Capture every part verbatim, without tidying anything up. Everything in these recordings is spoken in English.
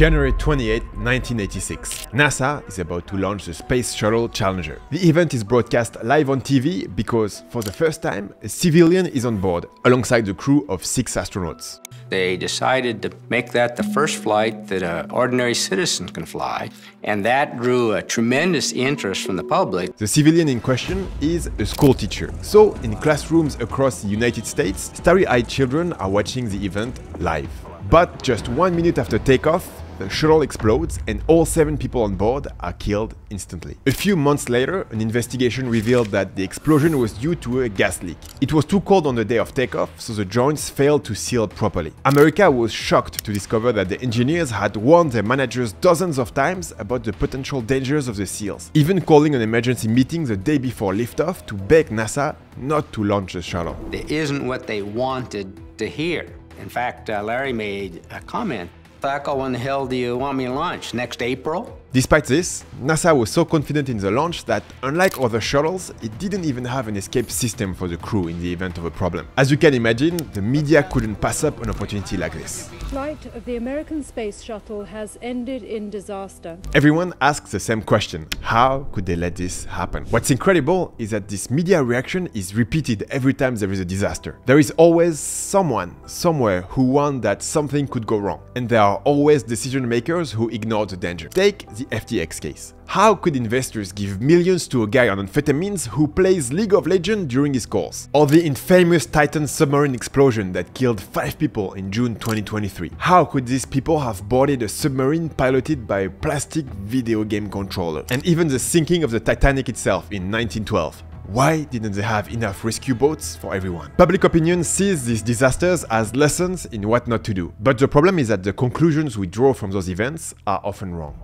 January twenty-eighth, nineteen eighty-six. NASA is about to launch the Space Shuttle Challenger. The event is broadcast live on T V because, for the first time, a civilian is on board, alongside the crew of six astronauts. They decided to make that the first flight that an ordinary citizen can fly, and that drew a tremendous interest from the public. The civilian in question is a school teacher. So, in classrooms across the United States, starry-eyed children are watching the event live. But just one minute after takeoff, the shuttle explodes and all seven people on board are killed instantly. A few months later, an investigation revealed that the explosion was due to a gas leak. It was too cold on the day of takeoff, so the joints failed to seal properly. America was shocked to discover that the engineers had warned their managers dozens of times about the potential dangers of the seals, even calling an emergency meeting the day before liftoff to beg NASA not to launch the shuttle. It isn't what they wanted to hear. In fact, uh, Larry made a comment. Thiokol, when the hell do you want me to launch? Next April? Despite this, NASA was so confident in the launch that, unlike other shuttles, it didn't even have an escape system for the crew in the event of a problem. As you can imagine, the media couldn't pass up an opportunity like this. Flight of the American Space Shuttle has ended in disaster. Everyone asks the same question: how could they let this happen? What's incredible is that this media reaction is repeated every time there is a disaster. There is always someone, somewhere, who warned that something could go wrong. And there are always decision makers who ignore the danger. Take the F T X case. How could investors give millions to a guy on amphetamines who plays League of Legends during his calls? Or the infamous Titan submarine explosion that killed five people in June twenty twenty-three. How could these people have boarded a submarine piloted by a plastic video game controller? And even the sinking of the Titanic itself in nineteen twelve. Why didn't they have enough rescue boats for everyone? Public opinion sees these disasters as lessons in what not to do. But the problem is that the conclusions we draw from those events are often wrong.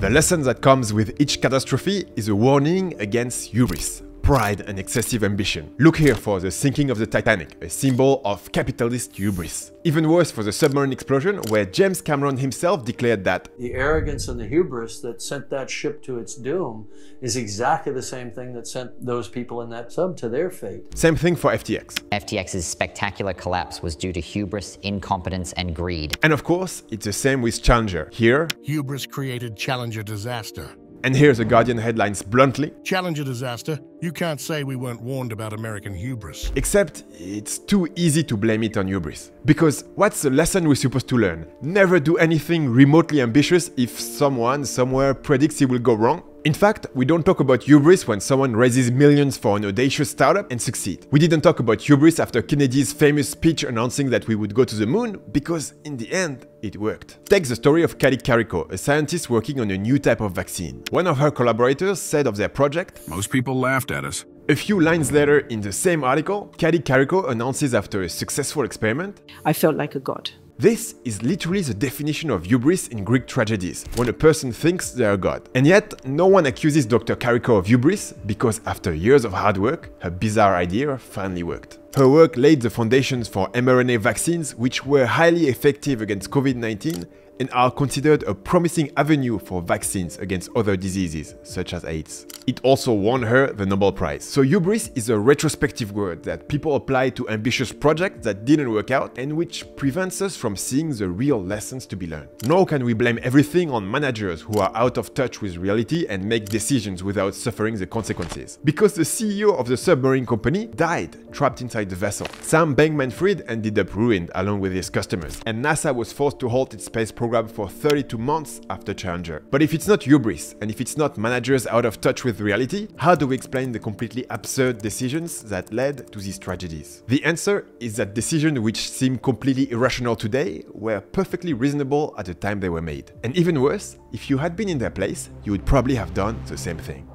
The lesson that comes with each catastrophe is a warning against hubris, pride and excessive ambition. Look here for the sinking of the Titanic, a symbol of capitalist hubris. Even worse for the submarine explosion, where James Cameron himself declared that the arrogance and the hubris that sent that ship to its doom is exactly the same thing that sent those people in that sub to their fate. Same thing for F T X. F T X's spectacular collapse was due to hubris, incompetence, and greed. And of course, it's the same with Challenger. Here, hubris created Challenger disaster. And here's the Guardian headlines bluntly: Challenger disaster. You can't say we weren't warned about American hubris. Except it's too easy to blame it on hubris. Because what's the lesson we're supposed to learn? Never do anything remotely ambitious if someone somewhere predicts it will go wrong? In fact, we don't talk about hubris when someone raises millions for an audacious startup and succeed. We didn't talk about hubris after Kennedy's famous speech announcing that we would go to the moon, because in the end, it worked. Take the story of Kadi Carrico, a scientist working on a new type of vaccine. One of her collaborators said of their project, "Most people laughed at us." A few lines later in the same article, Kadi Carrico announces after a successful experiment, "I felt like a god." This is literally the definition of hubris in Greek tragedies, when a person thinks they are god. And yet, no one accuses Doctor Carrico of hubris, because after years of hard work, her bizarre idea finally worked. Her work laid the foundations for mRNA vaccines, which were highly effective against COVID nineteen and are considered a promising avenue for vaccines against other diseases, such as AIDS. It also won her the Nobel Prize. So hubris is a retrospective word that people apply to ambitious projects that didn't work out and which prevents us from seeing the real lessons to be learned. Nor can we blame everything on managers who are out of touch with reality and make decisions without suffering the consequences. Because the C E O of the submarine company died trapped inside the vessel. Sam Bankman-Fried ended up ruined along with his customers, and NASA was forced to halt its space program for thirty-two months after Challenger. But if it's not hubris, and if it's not managers out of touch with reality, how do we explain the completely absurd decisions that led to these tragedies? The answer is that decisions which seem completely irrational today were perfectly reasonable at the time they were made. And even worse, if you had been in their place, you would probably have done the same thing.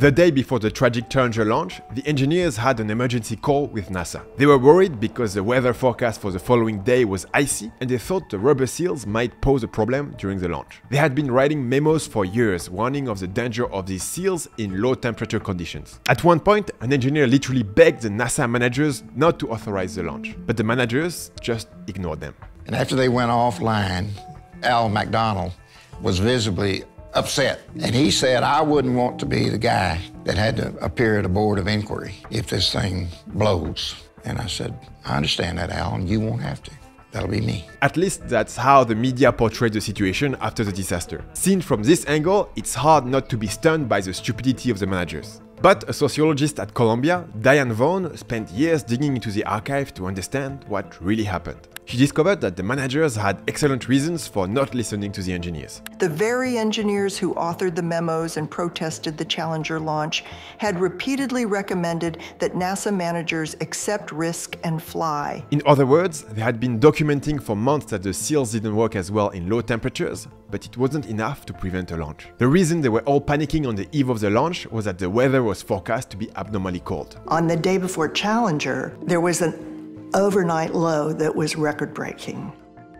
The day before the tragic Challenger launch, the engineers had an emergency call with NASA. They were worried because the weather forecast for the following day was icy, and they thought the rubber seals might pose a problem during the launch. They had been writing memos for years warning of the danger of these seals in low temperature conditions. At one point, an engineer literally begged the NASA managers not to authorize the launch, but the managers just ignored them. And after they went offline, Al McDonald was visibly upset. And he said, "I wouldn't want to be the guy that had to appear at a board of inquiry if this thing blows." And I said, I understand that, Al, and you won't have to. That'll be me. At least that's how the media portrayed the situation after the disaster. Seen from this angle, it's hard not to be stunned by the stupidity of the managers. But a sociologist at Columbia, Diane Vaughan, spent years digging into the archive to understand what really happened. She discovered that the managers had excellent reasons for not listening to the engineers. The very engineers who authored the memos and protested the Challenger launch had repeatedly recommended that NASA managers accept risk and fly. In other words, they had been documenting for months that the seals didn't work as well in low temperatures, but it wasn't enough to prevent a launch. The reason they were all panicking on the eve of the launch was that the weather was forecast to be abnormally cold. On the day before Challenger, there was an overnight low that was record-breaking.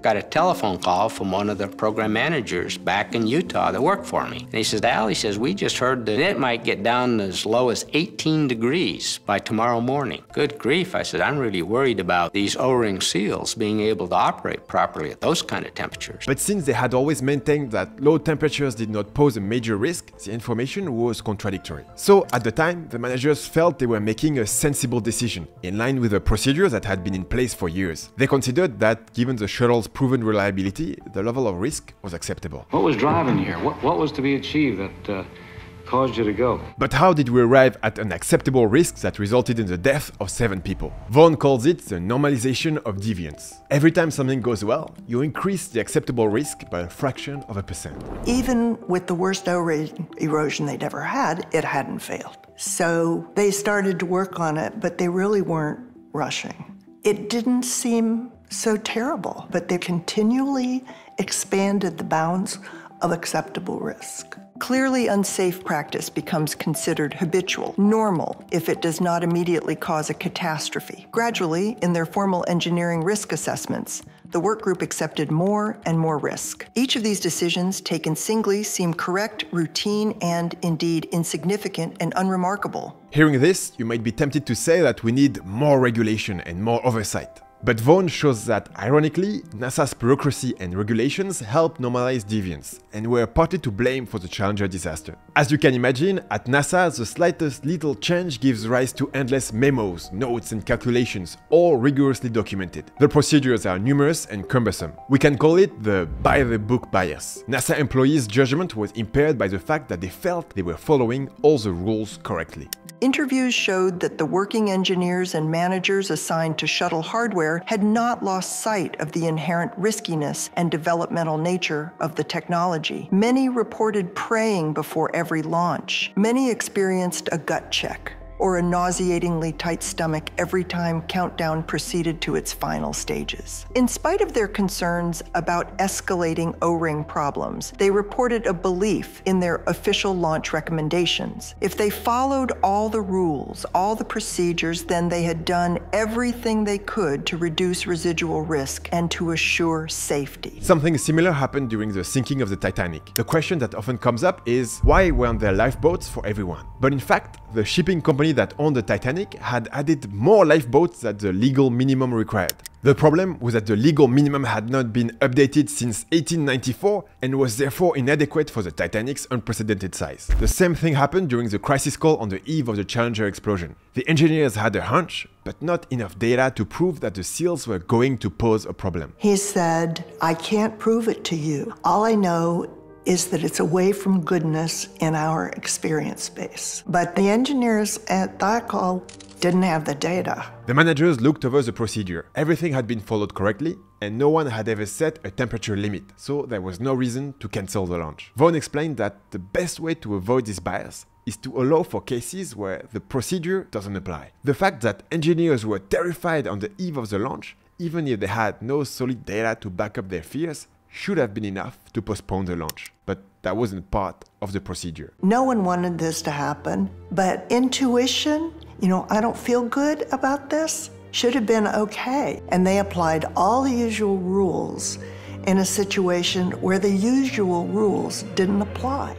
Got a telephone call from one of the program managers back in Utah that worked for me. And he says, Al, he says, we just heard that it might get down as low as eighteen degrees by tomorrow morning. Good grief, I said, I'm really worried about these O-ring seals being able to operate properly at those kind of temperatures. But since they had always maintained that low temperatures did not pose a major risk, the information was contradictory. So at the time, the managers felt they were making a sensible decision, in line with a procedure that had been in place for years. They considered that, given the shuttle's proven reliability, the level of risk was acceptable. What was driving here? What, what was to be achieved that uh, caused you to go? But how did we arrive at an acceptable risk that resulted in the death of seven people? Vaughan calls it the normalization of deviance. Every time something goes well, you increase the acceptable risk by a fraction of a percent. Even with the worst O-ring erosion they'd ever had, it hadn't failed. So they started to work on it, but they really weren't rushing. It didn't seem so terrible, but they continually expanded the bounds of acceptable risk. Clearly unsafe practice becomes considered habitual, normal, if it does not immediately cause a catastrophe. Gradually, in their formal engineering risk assessments, the work group accepted more and more risk. Each of these decisions, taken singly, seemed correct, routine, and indeed insignificant and unremarkable. Hearing this, you might be tempted to say that we need more regulation and more oversight. But Vaughan shows that, ironically, NASA's bureaucracy and regulations helped normalize deviance and were partly to blame for the Challenger disaster. As you can imagine, at NASA, the slightest little change gives rise to endless memos, notes and calculations, all rigorously documented. The procedures are numerous and cumbersome. We can call it the by-the-book bias. NASA employees' judgment was impaired by the fact that they felt they were following all the rules correctly. Interviews showed that the working engineers and managers assigned to shuttle hardware had not lost sight of the inherent riskiness and developmental nature of the technology. Many reported praying before every launch. Many experienced a gut check or a nauseatingly tight stomach every time countdown proceeded to its final stages. In spite of their concerns about escalating O-ring problems, they reported a belief in their official launch recommendations. If they followed all the rules, all the procedures, then they had done everything they could to reduce residual risk and to assure safety. Something similar happened during the sinking of the Titanic. The question that often comes up is, why weren't there lifeboats for everyone? But in fact, the shipping company that owned the Titanic had added more lifeboats than the legal minimum required. The problem was that the legal minimum had not been updated since eighteen ninety-four and was therefore inadequate for the Titanic's unprecedented size. The same thing happened during the crisis call on the eve of the Challenger explosion. The engineers had a hunch, but not enough data to prove that the seals were going to pose a problem. He said, I can't prove it to you. All I know is that it's away from goodness in our experience base. But the engineers at Thiokol didn't have the data. The managers looked over the procedure. Everything had been followed correctly, and no one had ever set a temperature limit, so there was no reason to cancel the launch. Vaughan explained that the best way to avoid this bias is to allow for cases where the procedure doesn't apply. The fact that engineers were terrified on the eve of the launch, even if they had no solid data to back up their fears, should have been enough to postpone the launch, but that wasn't part of the procedure. No one wanted this to happen, but intuition, you know, I don't feel good about this, should have been okay. And they applied all the usual rules in a situation where the usual rules didn't apply.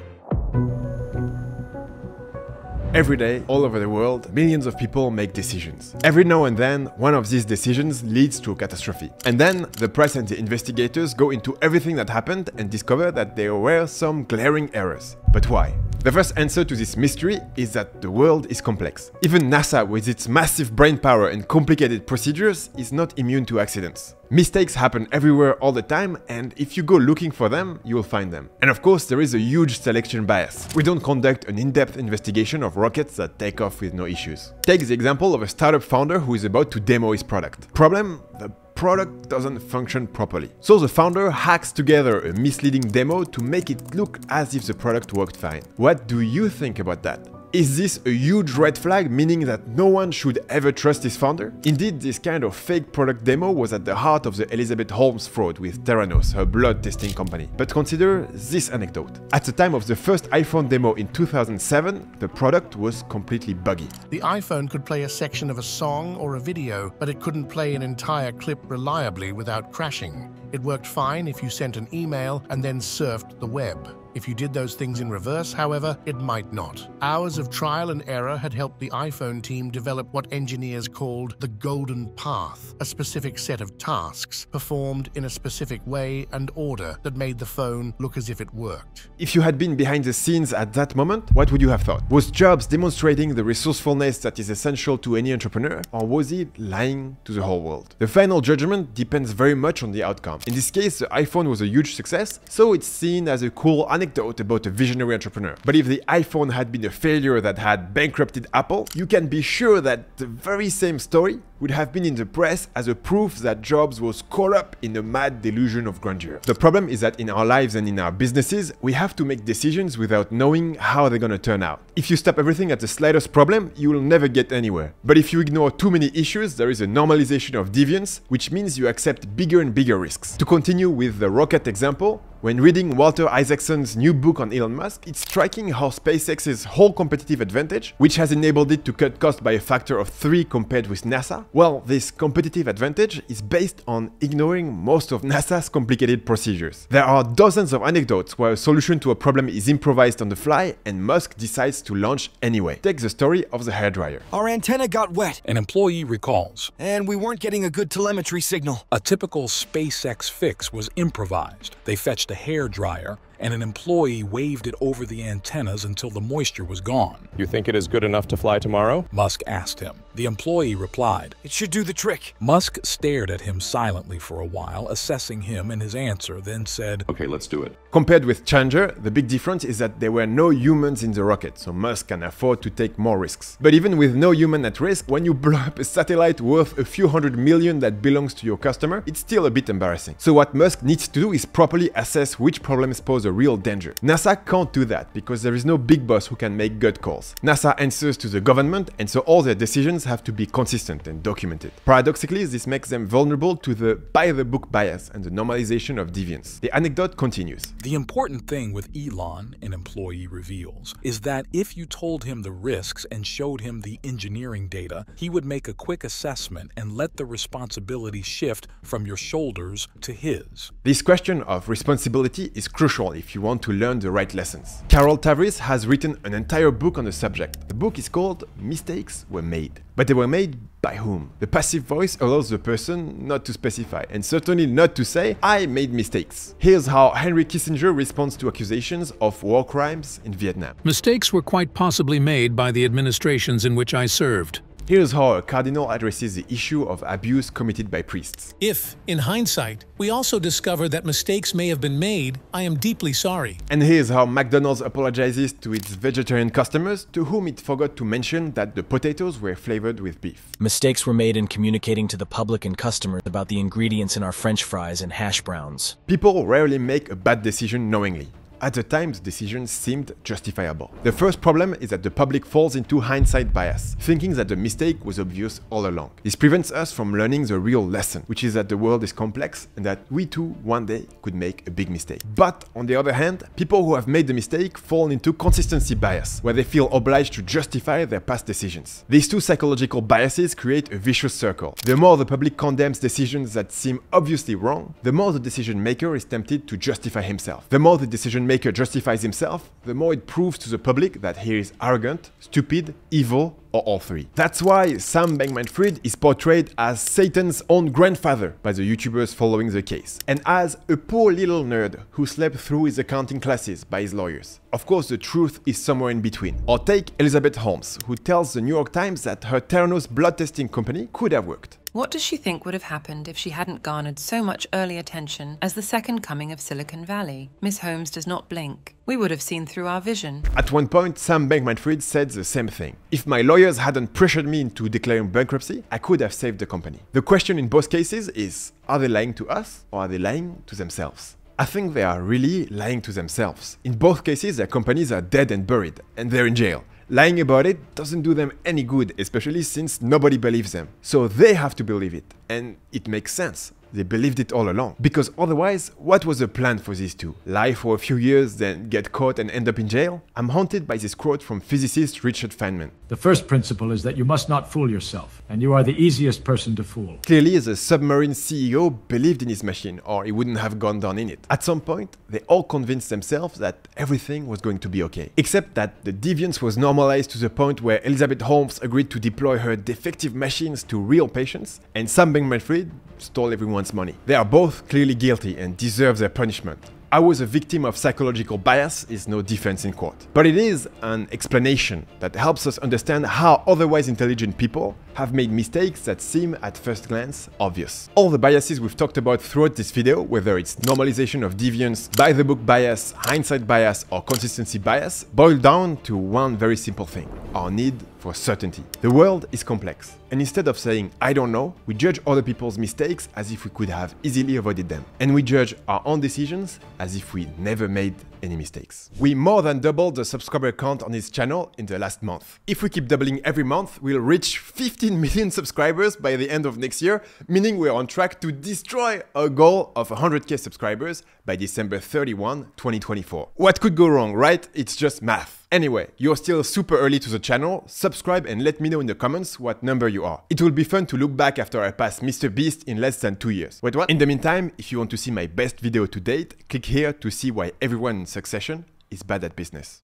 Every day, all over the world, millions of people make decisions. Every now and then, one of these decisions leads to a catastrophe. And then, the press and the investigators go into everything that happened and discover that there were some glaring errors. But why? The first answer to this mystery is that the world is complex. Even NASA, with its massive brain power and complicated procedures, is not immune to accidents. Mistakes happen everywhere all the time, and if you go looking for them, you will find them. And of course, there is a huge selection bias. We don't conduct an in-depth investigation of rockets that take off with no issues. Take the example of a startup founder who is about to demo his product. Problem? The product doesn't function properly. So the founder hacks together a misleading demo to make it look as if the product worked fine. What do you think about that? Is this a huge red flag, meaning that no one should ever trust his founder? Indeed, this kind of fake product demo was at the heart of the Elizabeth Holmes fraud with Theranos, her blood testing company. But consider this anecdote. At the time of the first iPhone demo in two thousand seven, the product was completely buggy. The iPhone could play a section of a song or a video, but it couldn't play an entire clip reliably without crashing. It worked fine if you sent an email and then surfed the web. If you did those things in reverse, however, it might not. Hours of trial and error had helped the iPhone team develop what engineers called the golden path, a specific set of tasks performed in a specific way and order that made the phone look as if it worked. If you had been behind the scenes at that moment, what would you have thought? Was Jobs demonstrating the resourcefulness that is essential to any entrepreneur, or was he lying to the whole world? The final judgment depends very much on the outcome. In this case, the iPhone was a huge success, so it's seen as a cool anecdote about a visionary entrepreneur. But if the iPhone had been a failure that had bankrupted Apple, you can be sure that the very same story would have been in the press as a proof that Jobs was caught up in a mad delusion of grandeur. The problem is that in our lives and in our businesses, we have to make decisions without knowing how they're gonna turn out. If you stop everything at the slightest problem, you will never get anywhere. But if you ignore too many issues, there is a normalization of deviance, which means you accept bigger and bigger risks. To continue with the rocket example, when reading Walter Isaacson's new book on Elon Musk, it's striking how SpaceX's whole competitive advantage, which has enabled it to cut costs by a factor of three compared with NASA, well, this competitive advantage is based on ignoring most of NASA's complicated procedures. There are dozens of anecdotes where a solution to a problem is improvised on the fly and Musk decides to launch anyway. Take the story of the hairdryer. Our antenna got wet, an employee recalls. And we weren't getting a good telemetry signal. A typical SpaceX fix was improvised. They fetched a hairdryer, and an employee waved it over the antennas until the moisture was gone. You think it is good enough to fly tomorrow? Musk asked him. The employee replied, "It should do the trick." Musk stared at him silently for a while, assessing him and his answer, then said, "Okay, let's do it." Compared with Challenger, the big difference is that there were no humans in the rocket, so Musk can afford to take more risks. But even with no human at risk, when you blow up a satellite worth a few hundred million that belongs to your customer, it's still a bit embarrassing. So what Musk needs to do is properly assess which problems pose a real danger. NASA can't do that because there is no big boss who can make gut calls. NASA answers to the government, and so all their decisions have to be consistent and documented. Paradoxically, this makes them vulnerable to the by-the-book bias and the normalization of deviance. The anecdote continues. The important thing with Elon, an employee reveals, is that if you told him the risks and showed him the engineering data, he would make a quick assessment and let the responsibility shift from your shoulders to his. This question of responsibility is crucial if you want to learn the right lessons. Carol Tavris has written an entire book on the subject. The book is called Mistakes Were Made. But they were made by whom? The passive voice allows the person not to specify, and certainly not to say, "I made mistakes." Here's how Henry Kissinger responds to accusations of war crimes in Vietnam. "Mistakes were quite possibly made by the administrations in which I served." Here's how a cardinal addresses the issue of abuse committed by priests. "If, in hindsight, we also discover that mistakes may have been made, I am deeply sorry." And here's how McDonald's apologizes to its vegetarian customers, to whom it forgot to mention that the potatoes were flavored with beef. "Mistakes were made in communicating to the public and customers about the ingredients in our French fries and hash browns." People rarely make a bad decision knowingly. At the time, the decision seemed justifiable. The first problem is that the public falls into hindsight bias, thinking that the mistake was obvious all along. This prevents us from learning the real lesson, which is that the world is complex and that we too one day could make a big mistake. But on the other hand, people who have made the mistake fall into consistency bias, where they feel obliged to justify their past decisions. These two psychological biases create a vicious circle. The more the public condemns decisions that seem obviously wrong, the more the decision maker is tempted to justify himself. The more the decision decision maker justifies himself, the more it proves to the public that he is arrogant, stupid, evil, or all three. That's why Sam Bankman-Fried is portrayed as Satan's own grandfather by the YouTubers following the case, and as a poor little nerd who slept through his accounting classes by his lawyers. Of course, the truth is somewhere in between. Or take Elizabeth Holmes, who tells the New York Times that her Theranos blood testing company could have worked. What does she think would have happened if she hadn't garnered so much early attention as the second coming of Silicon Valley? Miss Holmes does not blink. We would have seen through our vision. At one point, Sam Bankman-Fried said the same thing. If my lawyers hadn't pressured me into declaring bankruptcy, I could have saved the company. The question in both cases is, are they lying to us or are they lying to themselves? I think they are really lying to themselves. In both cases, their companies are dead and buried, and they're in jail. Lying about it doesn't do them any good, especially since nobody believes them. So they have to believe it. And it makes sense. They believed it all along. Because otherwise, what was the plan for these two? Lie for a few years, then get caught and end up in jail? I'm haunted by this quote from physicist Richard Feynman. The first principle is that you must not fool yourself, and you are the easiest person to fool. Clearly, the submarine C E O believed in his machine, or he wouldn't have gone down in it. At some point, they all convinced themselves that everything was going to be okay. Except that the deviance was normalized to the point where Elizabeth Holmes agreed to deploy her defective machines to real patients, and Sam Bankman-Fried stole everyone's money. They are both clearly guilty and deserve their punishment. I was a victim of psychological bias is no defense in court. But it is an explanation that helps us understand how otherwise intelligent people have made mistakes that seem at first glance obvious. All the biases we've talked about throughout this video, whether it's normalization of deviance, by-the-book bias, hindsight bias, or consistency bias, boil down to one very simple thing: our need for certainty. The world is complex, and instead of saying, I don't know, we judge other people's mistakes as if we could have easily avoided them. And we judge our own decisions as if we never made any mistakes. We more than doubled the subscriber count on this channel in the last month. If we keep doubling every month, we'll reach fifteen million subscribers by the end of next year, meaning we're on track to destroy our goal of one hundred K subscribers by December thirty-first, twenty twenty-four. What could go wrong, right? It's just math. Anyway, you're still super early to the channel, subscribe and let me know in the comments what number you are. It will be fun to look back after I pass Mister Beast in less than two years. Wait, what? In the meantime, if you want to see my best video to date, click here to see why everyone in succession is bad at business.